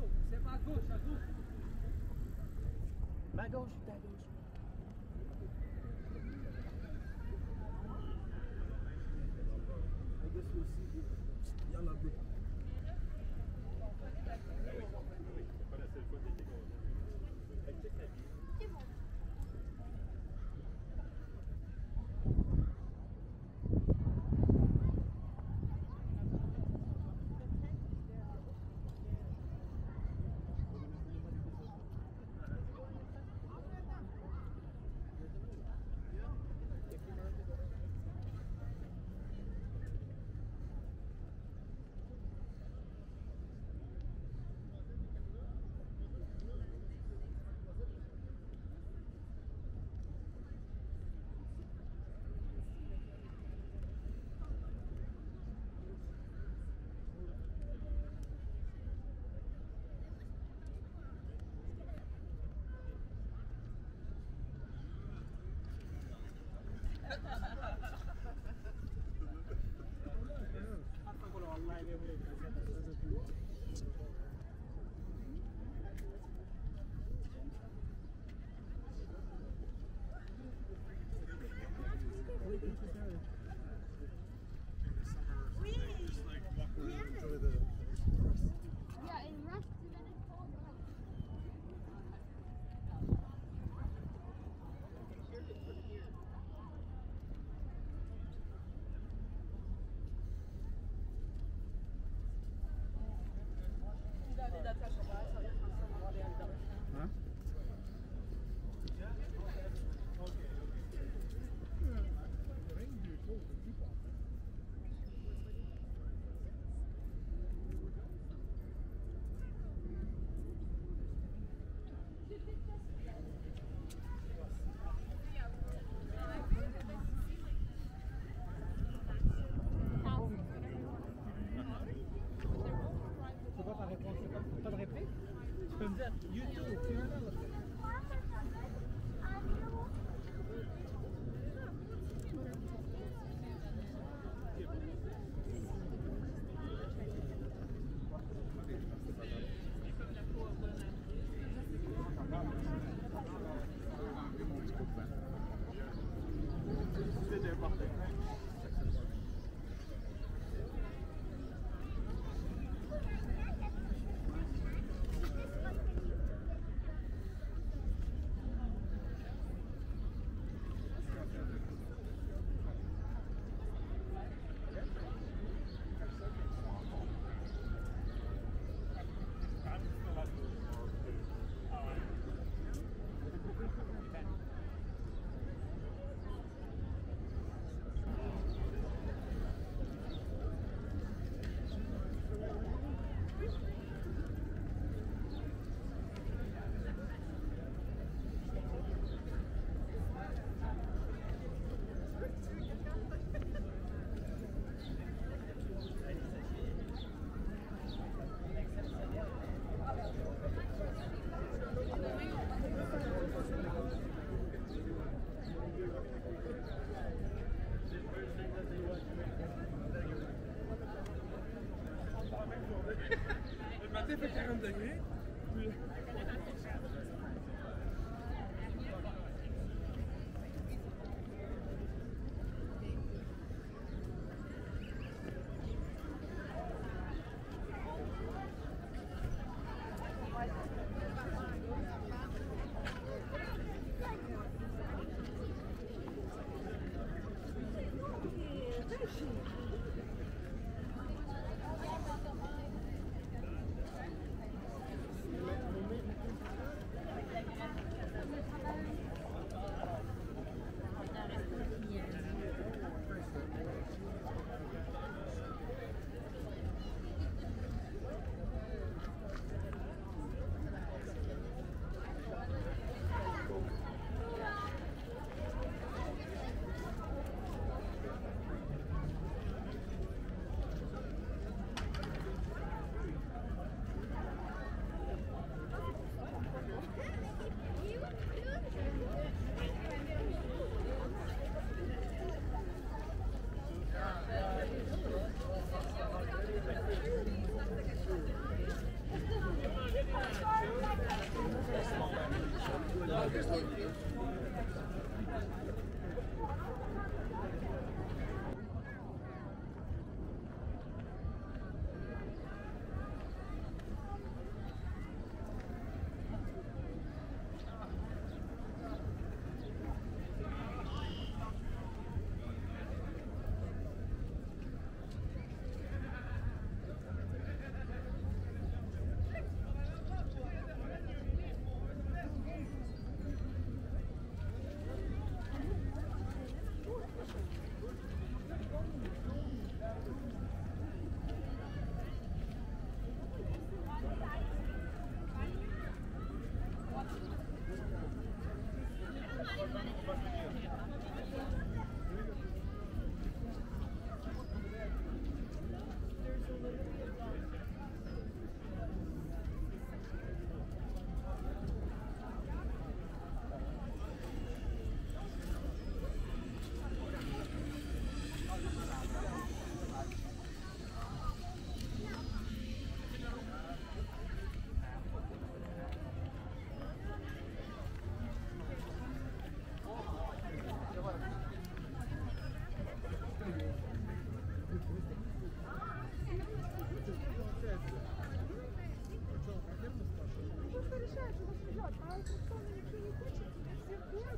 dos, c'est pas à gauche, à gauche. Ma gauche, ta gauche. Dessous aussi, il y en a deux. C'est pas la seule fois que c'est bon. Что, решаешь, что не хочет, тебе все больно.